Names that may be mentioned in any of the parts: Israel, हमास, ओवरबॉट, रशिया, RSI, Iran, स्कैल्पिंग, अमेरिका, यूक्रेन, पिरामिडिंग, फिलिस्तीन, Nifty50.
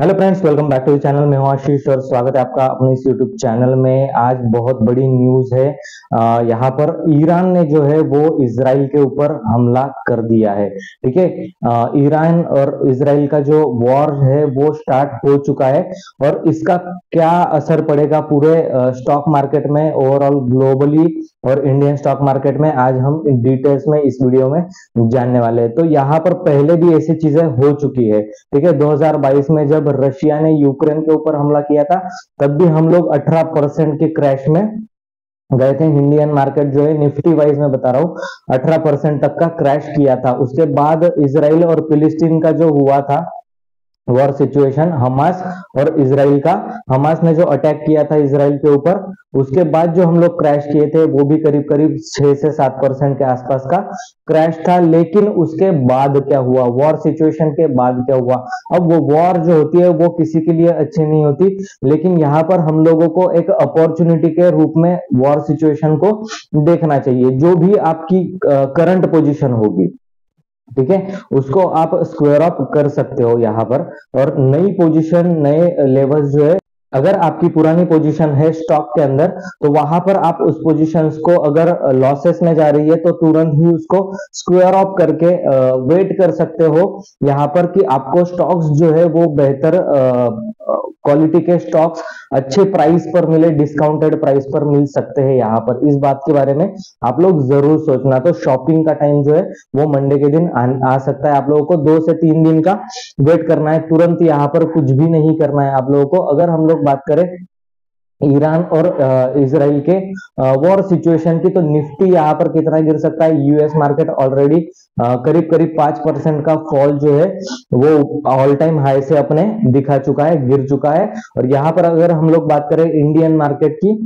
Hello friends, welcome back to channel. मैं हूं आशीष और स्वागत है आपका अपने इस यूट्यूब चैनल में। आज बहुत बड़ी न्यूज है। यहाँ पर ईरान ने जो है वो इजराइल के ऊपर हमला कर दिया है। ठीक है, ईरान और इजराइल का जो वॉर है वो स्टार्ट हो चुका है और इसका क्या असर पड़ेगा पूरे स्टॉक मार्केट में, ओवरऑल ग्लोबली और इंडियन स्टॉक मार्केट में, आज हम डिटेल्स में इस वीडियो में जानने वाले हैं। तो यहाँ पर पहले भी ऐसी चीजें हो चुकी है। ठीक है, 2022 में जब रशिया ने यूक्रेन के ऊपर हमला किया था तब भी हम लोग 18% के क्रैश में गए थे। इंडियन मार्केट जो है निफ्टी वाइज में बता रहा हूं, 18% तक का क्रैश किया था। उसके बाद इजराइल और फिलिस्तीन का जो हुआ था वॉर सिचुएशन, हमास और इजराइल का, हमास ने जो अटैक किया था इजराइल के ऊपर, उसके बाद जो हम लोग क्रैश किए थे वो भी करीब करीब 6 से 7% के आसपास का क्रैश था। लेकिन उसके बाद क्या हुआ, वॉर सिचुएशन के बाद क्या हुआ, अब वो वॉर जो होती है वो किसी के लिए अच्छी नहीं होती, लेकिन यहाँ पर हम लोगों को एक अपॉर्चुनिटी के रूप में वॉर सिचुएशन को देखना चाहिए। जो भी आपकी करंट पोजिशन होगी, ठीक है, उसको आप स्क्वायर अप कर सकते हो यहाँ पर, और नई पोजीशन, नए लेवल्स जो है, अगर आपकी पुरानी पोजीशन है स्टॉक के अंदर तो वहां पर आप उस पोजीशंस को, अगर लॉसेस में जा रही है तो तुरंत ही उसको स्क्वायर ऑफ करके वेट कर सकते हो यहाँ पर, कि आपको स्टॉक्स जो है वो बेहतर क्वालिटी के स्टॉक्स अच्छे प्राइस पर मिले, डिस्काउंटेड प्राइस पर मिल सकते हैं यहाँ पर। इस बात के बारे में आप लोग जरूर सोचना। तो शॉपिंग का टाइम जो है वो मंडे के दिन आ सकता है। आप लोगों को 2 से 3 दिन का वेट करना है, तुरंत यहाँ पर कुछ भी नहीं करना है आप लोगों को। अगर हम लोग बात करें ईरान और इजराइल के वॉर सिचुएशन की, तो निफ्टी यहाँ पर कितना गिर सकता है, यूएस मार्केट ऑलरेडी करीब करीब 5% का फॉल जो है वो ऑल टाइम हाई से अपने दिखा चुका है, गिर चुका है। और यहाँ पर अगर हम लोग बात करें इंडियन मार्केट की,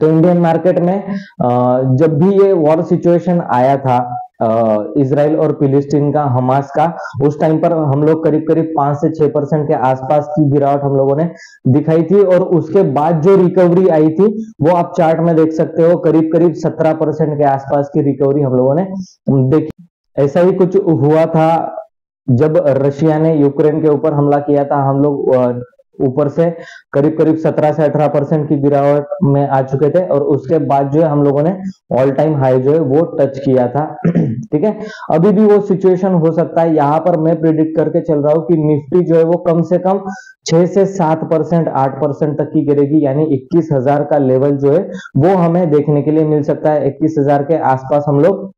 तो इंडियन मार्केट में जब भी ये वॉर सिचुएशन आया था इजराइल और फिलिस्तीन का, हमास का, उस टाइम पर हम लोग करीब करीब 5 से 6% के आसपास की गिरावट हम लोगों ने दिखाई थी। और उसके बाद जो रिकवरी आई थी वो आप चार्ट में देख सकते हो, करीब करीब 17% के आसपास की रिकवरी हम लोगों ने देखी। ऐसा ही कुछ हुआ था जब रशिया ने यूक्रेन के ऊपर हमला किया था, हम लोग ऊपर से करीब करीब 17 से 18% की गिरावट में आ चुके थे, और उसके बाद जो है हम लोगों ने ऑल टाइम हाई जो है वो टच किया था। ठीक है, अभी भी वो सिचुएशन हो सकता है। यहाँ पर मैं प्रेडिक्ट करके चल रहा हूँ कि निफ्टी जो है वो कम से कम 6 से 7%, 8% तक की गिरेगी, यानी 21,000 का लेवल जो है वो हमें देखने के लिए मिल सकता है। 21,000 के आसपास हम लोग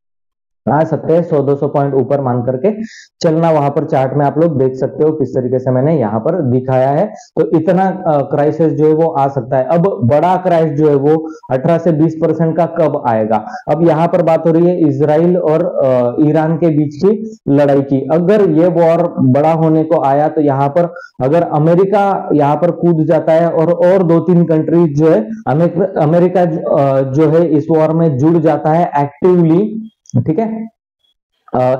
आ सकते हैं, 100-200 पॉइंट ऊपर मान करके चलना। वहां पर चार्ट में आप लोग देख सकते हो किस तरीके से मैंने यहाँ पर दिखाया है। तो इतना क्राइसिस जो है वो आ सकता है। अब बड़ा क्राइस जो है वो 18 से 20% का कब आएगा? अब यहाँ पर बात हो रही है इजराइल और ईरान के बीच की लड़ाई की। अगर ये वॉर बड़ा होने को आया तो यहाँ पर अगर अमेरिका यहाँ पर कूद जाता है और 2-3 कंट्रीज जो है, अमेरिका जो है इस वॉर में जुड़ जाता है एक्टिवली, ठीक है,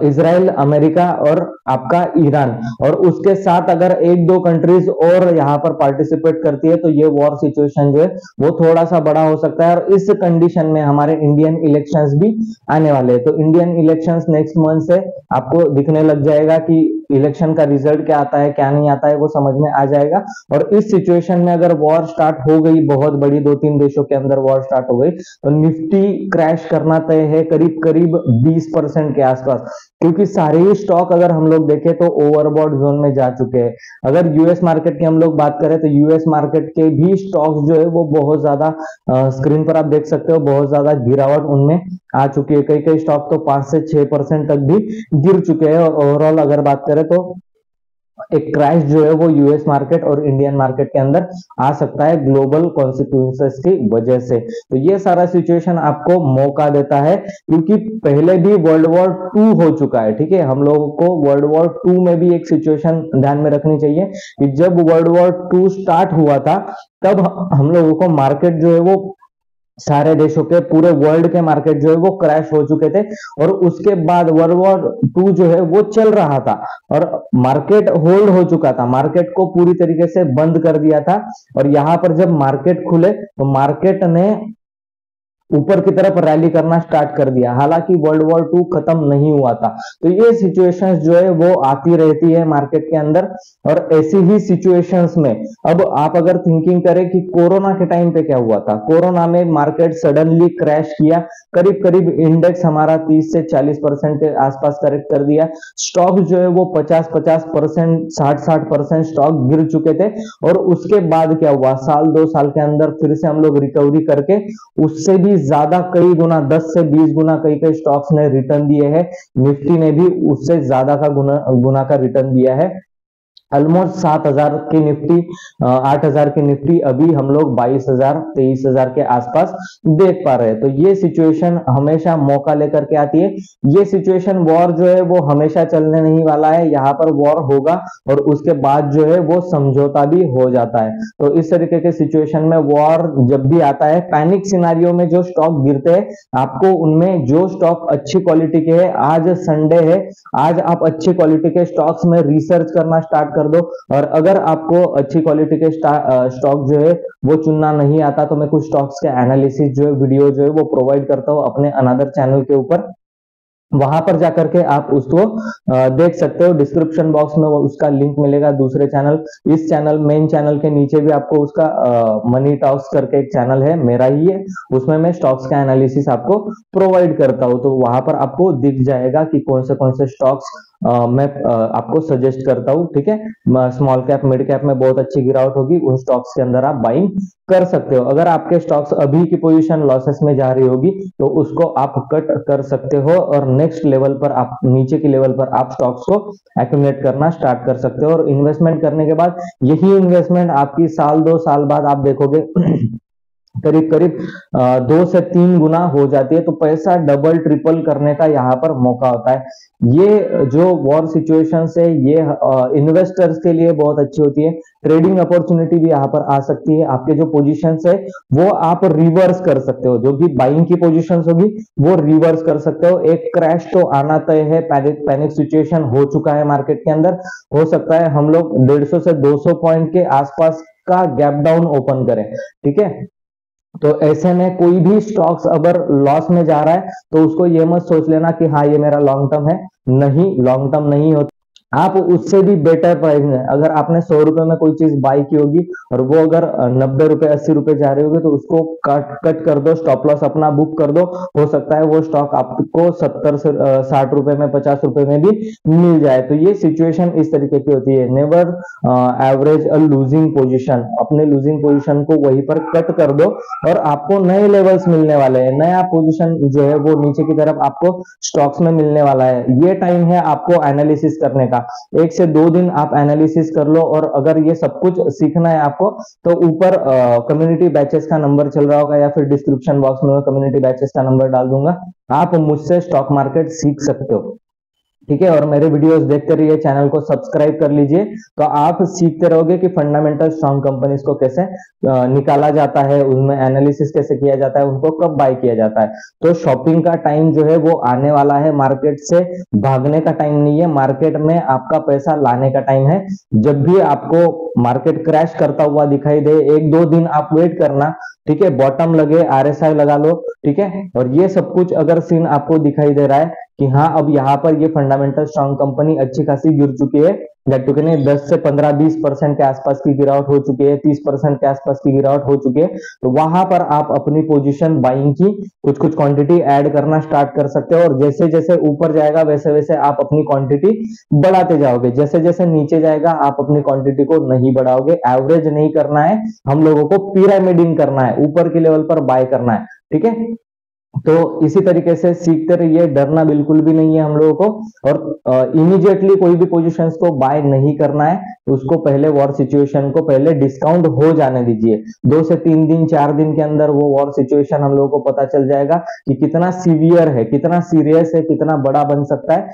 इजराइल, अमेरिका और आपका ईरान, और उसके साथ अगर 1-2 कंट्रीज और यहाँ पर पार्टिसिपेट करती है तो ये वॉर सिचुएशन जो है वो थोड़ा सा बड़ा हो सकता है। और इस कंडीशन में हमारे इंडियन इलेक्शंस भी आने वाले हैं। तो इंडियन इलेक्शंस नेक्स्ट मंथ से आपको दिखने लग जाएगा कि इलेक्शन का रिजल्ट क्या आता है, क्या नहीं आता है, वो समझ में आ जाएगा। और इस सिचुएशन में अगर वॉर स्टार्ट हो गई, बहुत बड़ी 2-3 देशों के अंदर वॉर स्टार्ट हो गई, तो निफ्टी क्रैश करना तय है, करीब करीब 20% के आसपास, क्योंकि सारे ही स्टॉक अगर हम लोग देखें तो ओवरबॉट जोन में जा चुके हैं। अगर यूएस मार्केट की हम लोग बात करें तो यूएस मार्केट के भी स्टॉक्स जो है वो बहुत ज्यादा, स्क्रीन पर आप देख सकते हो, बहुत ज्यादा गिरावट उनमें आ चुकी है। कई कई स्टॉक तो 5 से 6% तक भी गिर चुके हैं। और ओवरऑल अगर बात करें तो एक क्रैश जो है वो यूएस मार्केट और इंडियन मार्केट के अंदर आ सकता है ग्लोबल कॉन्सिक्वेंसेस की वजह से। तो ये सारा सिचुएशन आपको मौका देता है, क्योंकि पहले भी वर्ल्ड वॉर 2 हो चुका है। ठीक है, हम लोगों को वर्ल्ड वॉर 2 में भी एक सिचुएशन ध्यान में रखनी चाहिए कि जब वर्ल्ड वॉर 2 स्टार्ट हुआ था तब हम लोगों को मार्केट जो है वो, सारे देशों के, पूरे वर्ल्ड के मार्केट जो है वो क्रैश हो चुके थे। और उसके बाद वर्ल्ड वॉर 2 जो है वो चल रहा था और मार्केट होल्ड हो चुका था, मार्केट को पूरी तरीके से बंद कर दिया था। और यहाँ पर जब मार्केट खुले तो मार्केट ने ऊपर की तरफ रैली करना स्टार्ट कर दिया। हालांकि वर्ल्ड वॉर टू खत्म नहीं हुआ था। तो ये सिचुएशंस जो है वो आती रहती है मार्केट के अंदर, और ऐसी ही सिचुएशंस में अब आप अगर थिंकिंग करें कि कोरोना के टाइम पे क्या हुआ था, कोरोना में मार्केट सडनली क्रैश किया, करीब करीब इंडेक्स हमारा 30 से 40% के आसपास करेक्ट कर दिया, स्टॉक जो है वो 50-50%, 60-60% स्टॉक गिर चुके थे। और उसके बाद क्या हुआ, साल दो साल के अंदर फिर से हम लोग रिकवरी करके उससे भी ज्यादा कई गुना 10 से 20 गुना कई कई स्टॉक्स ने रिटर्न दिए हैं। निफ्टी ने भी उससे ज्यादा का गुना का रिटर्न दिया है। ऑलमोस्ट 7,000 की निफ्टी, 8,000 की निफ्टी अभी हम लोग 22,000, 23,000 के आसपास देख पा रहे हैं। तो ये सिचुएशन हमेशा मौका लेकर के आती है। ये सिचुएशन वॉर जो है वो हमेशा चलने नहीं वाला है, यहाँ पर वॉर होगा और उसके बाद जो है वो समझौता भी हो जाता है। तो इस तरीके के सिचुएशन में वॉर जब भी आता है, पैनिक सिनारियो में जो स्टॉक गिरते हैं, आपको उनमें जो स्टॉक अच्छी क्वालिटी के है, आज संडे है, आज आप अच्छी क्वालिटी के स्टॉक्स में रिसर्च करना स्टार्ट कर दो। और अगर आपको अच्छी क्वालिटी के स्टॉक जो है वो चुनना नहीं आता, तो मैं कुछ स्टॉक्स के एनालिसिस जो है वीडियो जो है वो प्रोवाइड करता हूं अपने अनदर चैनल के ऊपर, वहां पर जाकर के आप उसको देख सकते हो। डिस्क्रिप्शन बॉक्स में उसका लिंक मिलेगा। दूसरे चैनल, इस चैनल मेन चैनल के नीचे भी आपको उसका मनी टॉक्स करके एक चैनल है, मेरा ही है, उसमें मैं स्टॉक्स का एनालिसिस आपको प्रोवाइड करता हूं। तो वहां पर आपको दिख जाएगा कि कौन से स्टॉक्स मैं आपको सजेस्ट करता हूँ। ठीक है, स्मॉल कैप मिड कैप में बहुत अच्छी गिरावट होगी, उन स्टॉक्स के अंदर आप बाइंग कर सकते हो। अगर आपके स्टॉक्स अभी की पोजीशन लॉसेस में जा रही होगी तो उसको आप कट कर सकते हो और नेक्स्ट लेवल पर आप, नीचे की लेवल पर आप स्टॉक्स को एक्यूमुलेट करना स्टार्ट कर सकते हो। और इन्वेस्टमेंट करने के बाद यही इन्वेस्टमेंट आपकी साल दो साल बाद आप देखोगे करीब करीब 2 से 3 गुना हो जाती है। तो पैसा डबल ट्रिपल करने का यहाँ पर मौका होता है। ये जो वॉर सिचुएशन है ये इन्वेस्टर्स के लिए बहुत अच्छी होती है। ट्रेडिंग अपॉर्चुनिटी भी यहाँ पर आ सकती है। आपके जो पोजीशंस है वो आप रिवर्स कर सकते हो, जो भी बाइंग की पोजीशंस होगी वो रिवर्स कर सकते हो। एक क्रैश तो आना तय है, पैनिक सिचुएशन हो चुका है मार्केट के अंदर। हो सकता है हम लोग 150 से 200 पॉइंट के आसपास का गैप डाउन ओपन करें। ठीक है, तो ऐसे में कोई भी स्टॉक्स अगर लॉस में जा रहा है तो उसको ये मत सोच लेना कि हाँ ये मेरा लॉन्ग टर्म है। नहीं, लॉन्ग टर्म नहीं होता। आप उससे भी बेटर प्राइस में, अगर आपने 100 रुपए में कोई चीज बाई की होगी और वो अगर 90 रुपए 80 रुपए जा रही होगी तो उसको कट कर दो, स्टॉप लॉस अपना बुक कर दो। हो सकता है वो स्टॉक आपको 70 से 60 रुपए में, 50 रुपए में भी मिल जाए। तो ये सिचुएशन इस तरीके की होती है। Never average a losing position, अपने लूजिंग पोजिशन को वहीं पर कट कर दो और आपको नए लेवल्स मिलने वाले हैं। नया पोजिशन जो है वो नीचे की तरफ आपको स्टॉक्स में मिलने वाला है। ये टाइम है आपको एनालिसिस करने का। 1 से 2 दिन आप एनालिसिस कर लो। और अगर ये सब कुछ सीखना है आपको तो ऊपर कम्युनिटी बैचेस का नंबर चल रहा होगा, या फिर डिस्क्रिप्शन बॉक्स में कम्युनिटी बैचेस का नंबर डाल दूंगा। आप मुझसे स्टॉक मार्केट सीख सकते हो। ठीक है, और मेरे वीडियोस देखते रहिए, चैनल को सब्सक्राइब कर लीजिए। तो आप सीखते रहोगे कि फंडामेंटल स्ट्रॉन्ग कंपनीज को कैसे निकाला जाता है, उनमें एनालिसिस कैसे किया जाता है, उनको कब बाय किया जाता है। तो शॉपिंग का टाइम जो है वो आने वाला है। मार्केट से भागने का टाइम नहीं है, मार्केट में आपका पैसा लाने का टाइम है। जब भी आपको मार्केट क्रैश करता हुआ दिखाई दे, 1-2 दिन आप वेट करना। ठीक है, बॉटम लगे RSI लगा लो। ठीक है, और ये सब कुछ अगर सीन आपको दिखाई दे रहा है कि हाँ अब यहाँ पर ये फंडामेंटल स्ट्रांग कंपनी अच्छी खासी गिर चुकी है, नेटवर्क ने 10 से 15-20% के आसपास की गिरावट हो चुकी है, 30% के आसपास की गिरावट हो चुकी है, तो वहां पर आप अपनी पोजीशन बाइंग की कुछ कुछ क्वांटिटी ऐड करना स्टार्ट कर सकते हो। और जैसे जैसे ऊपर जाएगा वैसे वैसे आप अपनी क्वांटिटी बढ़ाते जाओगे, जैसे जैसे नीचे जाएगा आप अपनी क्वांटिटी को नहीं बढ़ाओगे। एवरेज नहीं करना है, हम लोगों को पिरामिडिंग करना है, ऊपर के लेवल पर बाय करना है। ठीक है, तो इसी तरीके से सीखते रहिए, डरना बिल्कुल भी नहीं है हम लोगों को। और इमीडिएटली कोई भी पोजीशंस को बाय नहीं करना है, उसको पहले वॉर सिचुएशन को पहले डिस्काउंट हो जाने दीजिए। 2 से 3 दिन 4 दिन के अंदर वो वॉर सिचुएशन हम लोगों को पता चल जाएगा कि कितना सीवियर है, कितना सीरियस है, कितना बड़ा बन सकता है।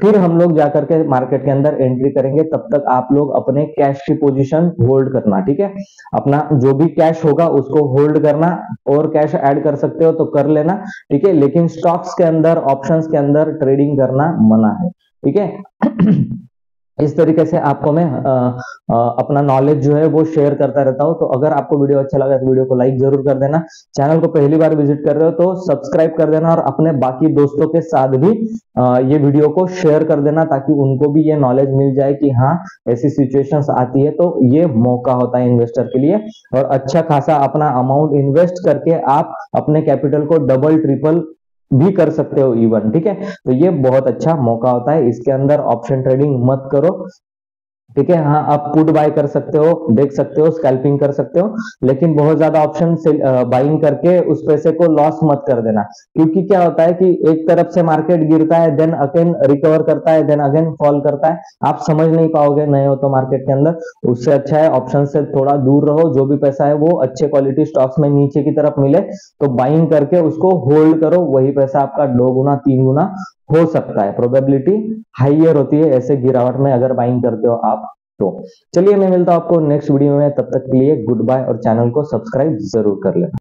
फिर हम लोग जाकर के मार्केट के अंदर एंट्री करेंगे। तब तक आप लोग अपने कैश की पोजीशन होल्ड करना। ठीक है, अपना जो भी कैश होगा उसको होल्ड करना, और कैश ऐड कर सकते हो तो कर लेना। ठीक है, लेकिन स्टॉक्स के अंदर, ऑप्शंस के अंदर ट्रेडिंग करना मना है। ठीक है इस तरीके से आपको मैं अपना नॉलेज जो है वो शेयर करता रहता हूँ। तो अगर आपको वीडियो अच्छा लगा तो वीडियो को लाइक जरूर कर देना, चैनल को पहली बार विजिट कर रहे हो तो सब्सक्राइब कर देना और अपने बाकी दोस्तों के साथ भी ये वीडियो को शेयर कर देना ताकि उनको भी ये नॉलेज मिल जाए कि हाँ ऐसी सिचुएशंस आती है तो ये मौका होता है इन्वेस्टर के लिए और अच्छा खासा अपना अमाउंट इन्वेस्ट करके आप अपने कैपिटल को डबल ट्रिपल भी कर सकते हो इवन, ठीक है। तो ये बहुत अच्छा मौका होता है, इसके अंदर ऑप्शन ट्रेडिंग मत करो, ठीक है। हाँ, आप पुट बाय कर सकते हो, देख सकते हो, स्कैल्पिंग कर सकते हो, लेकिन बहुत ज्यादा ऑप्शन बाइंग करके उस पैसे को लॉस मत कर देना, क्योंकि क्या होता है कि एक तरफ से मार्केट गिरता है, देन अगेन रिकवर करता है, देन अगेन फॉल करता है, आप समझ नहीं पाओगे नए हो तो मार्केट के अंदर। उससे अच्छा है ऑप्शन से थोड़ा दूर रहो, जो भी पैसा है वो अच्छे क्वालिटी स्टॉक्स में नीचे की तरफ मिले तो बाइंग करके उसको होल्ड करो, वही पैसा आपका 2 गुना 3 गुना हो सकता है, प्रोबेबिलिटी हाइयर होती है ऐसे गिरावट में अगर बाइंग करते हो आप तो। चलिए मैं मिलता हूं आपको नेक्स्ट वीडियो में, तब तक के लिए गुड बाय और चैनल को सब्सक्राइब जरूर कर लेना।